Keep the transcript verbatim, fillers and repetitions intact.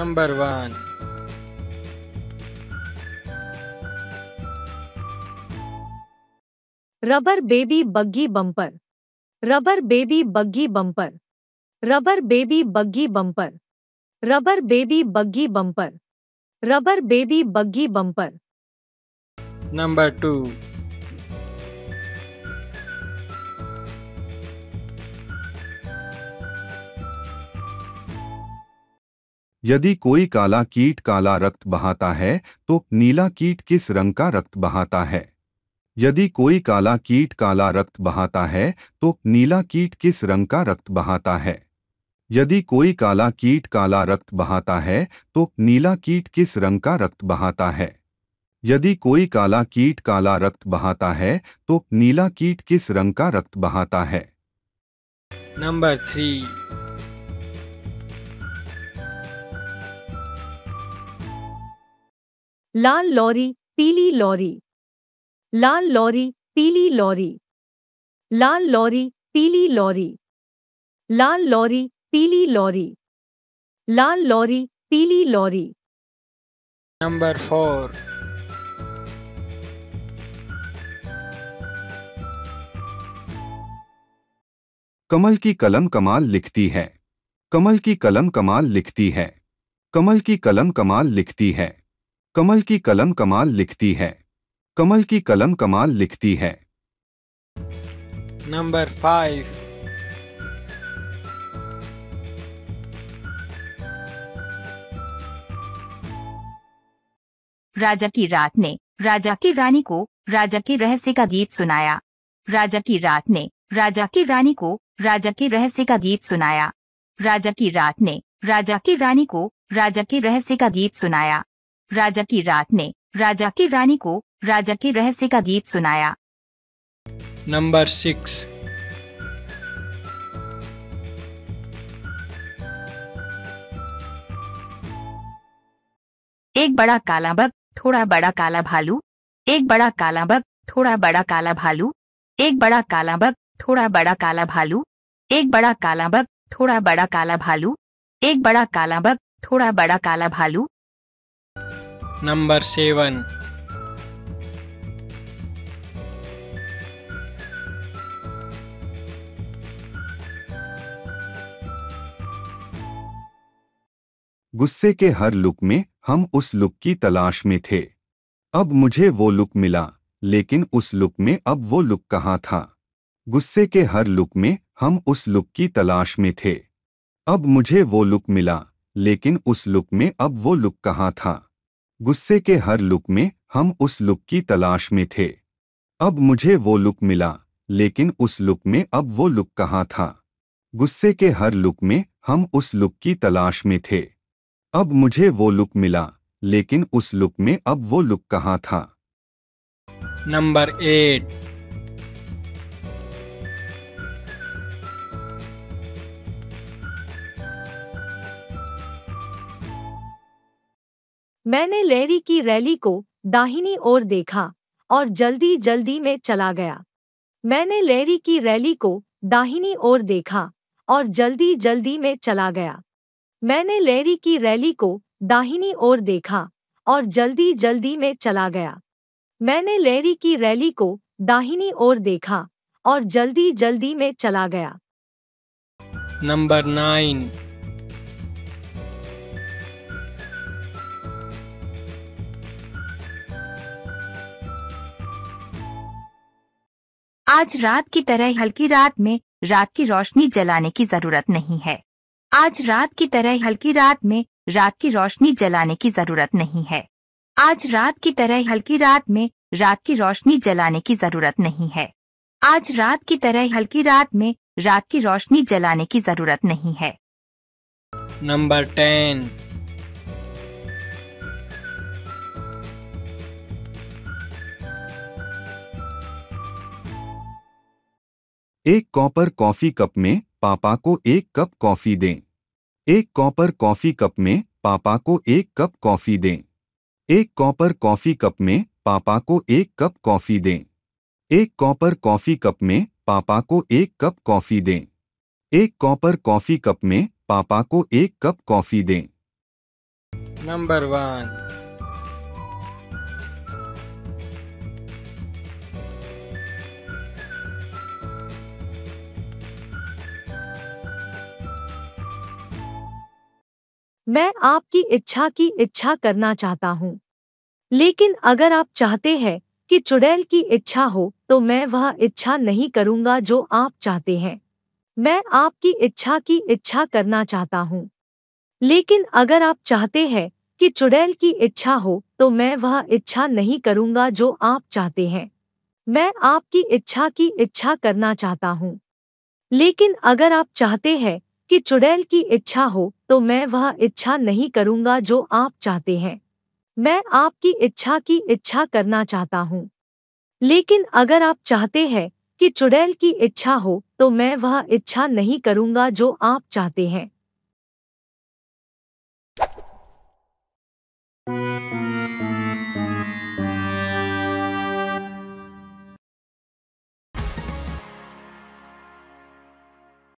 Number one. Rubber baby buggy bumper, rubber baby buggy bumper, rubber baby buggy bumper, rubber baby buggy bumper, rubber baby buggy bumper. Number two. यदि कोई काला कीट काला रक्त बहाता है तो नीला कीट किस रंग का रक्त बहाता है? यदि कोई काला कीट काला रक्त बहाता है तो नीला कीट किस रंग का रक्त बहाता है? यदि कोई काला कीट काला रक्त बहाता है तो नीला कीट किस रंग का रक्त बहाता है? यदि कोई काला कीट काला रक्त बहाता है तो नीला कीट किस रंग का रक्त बहाता है? Number three. लाल लॉरी पीली लॉरी, लाल लॉरी पीली लॉरी, लाल लॉरी पीली लॉरी, लाल लॉरी पीली लॉरी, लाल लॉरी पीली लॉरी। Number four. कमल की कलम कमाल लिखती है, कमल की कलम कमाल लिखती है, कमल की कलम कमाल लिखती है, कमल की कलम कमाल लिखती है, कमल की कलम कमाल लिखती है। Number five. राजा की रात ने राजा की रानी को राजा के रहस्य का गीत सुनाया, राजा की रात ने राजा की रानी को राजा के रहस्य का गीत सुनाया, राजा की रात ने राजा की रानी को राजा के रहस्य का गीत सुनाया, राजा की रात ने राजा की रानी को राजा के रहस्य का गीत सुनाया। Number six. एक बड़ा काला बग थोड़ा बड़ा काला भालू, एक बड़ा काला बग थोड़ा बड़ा काला भालू, एक बड़ा काला बग थोड़ा बड़ा काला भालू, एक बड़ा काला बग थोड़ा बड़ा काला भालू, एक बड़ा काला बग थोड़ा बड़ा काला भालू। Number seven. गुस्से के हर लुक में हम उस लुक की तलाश में थे, अब मुझे वो लुक मिला, लेकिन उस लुक में अब वो लुक कहाँ था? गुस्से के हर लुक में हम उस लुक की तलाश में थे, अब मुझे वो लुक मिला, लेकिन उस लुक में अब वो लुक कहाँ था? गुस्से के हर लुक में हम उस लुक की तलाश में थे, अब मुझे वो लुक मिला, लेकिन उस लुक में अब वो लुक कहाँ था? गुस्से के हर लुक में हम उस लुक की तलाश में थे, अब मुझे वो लुक मिला, लेकिन उस लुक में अब वो लुक कहाँ था? Number eight. मैंने लहरी की रैली को दाहिनी ओर देखा और जल्दी जल्दी में चला गया, मैंने लहरी की रैली को दाहिनी ओर देखा और जल्दी जल्दी में चला गया, मैंने लहरी की रैली को दाहिनी ओर देखा और जल्दी जल्दी में चला गया, मैंने लहरी की रैली को दाहिनी ओर देखा और जल्दी जल्दी में चला गया। Number nine. आज रात की तरह हल्की रात में रात की रोशनी जलाने की जरूरत नहीं है, आज रात की तरह हल्की रात में रात की रोशनी जलाने की जरूरत नहीं है, आज रात की तरह हल्की रात में रात की रोशनी जलाने की जरूरत नहीं है, आज रात की तरह हल्की रात में रात की रोशनी जलाने की जरूरत नहीं है। Number ten. एक कॉपर कॉफी कप में पापा को एक कप कॉफी दें, एक कॉपर कॉफी कप में पापा को एक कप कॉफी दें, एक कॉपर कॉफी कप में पापा को एक कप कॉफी दें, एक कॉपर कॉफी कप में पापा को एक कप कॉफी दें, एक कॉपर कॉफी कप में पापा को एक कप कॉफी दें। Number one. मैं आपकी इच्छा की इच्छा करना चाहता हूँ, लेकिन अगर आप चाहते हैं कि चुड़ैल की इच्छा हो तो मैं वह इच्छा नहीं करूँगा जो आप चाहते हैं। मैं आपकी इच्छा की इच्छा करना चाहता हूँ, लेकिन अगर आप चाहते हैं कि चुड़ैल की इच्छा हो तो मैं वह इच्छा नहीं करूँगा जो आप चाहते हैं। मैं आपकी इच्छा की इच्छा करना चाहता हूँ, लेकिन अगर आप चाहते हैं कि चुड़ैल की इच्छा हो तो मैं वह इच्छा नहीं करूँगा जो आप चाहते हैं। मैं आपकी इच्छा की इच्छा करना चाहता हूँ, लेकिन अगर आप चाहते हैं कि चुड़ैल की इच्छा हो तो मैं वह इच्छा नहीं करूँगा जो आप चाहते हैं।